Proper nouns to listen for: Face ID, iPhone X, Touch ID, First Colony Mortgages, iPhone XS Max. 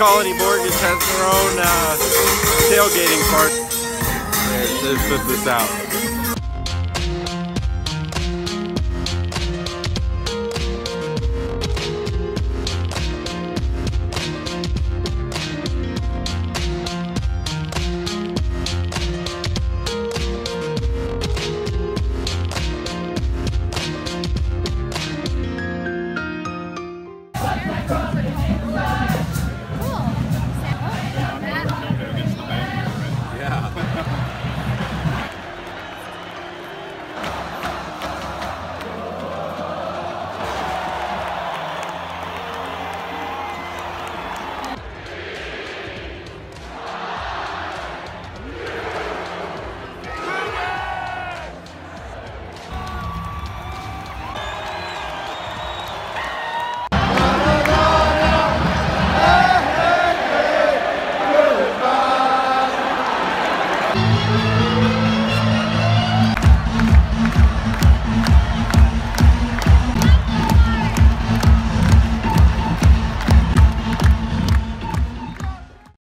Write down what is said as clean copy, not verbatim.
Colony Mortgage has their own tailgating part. Let's put this out.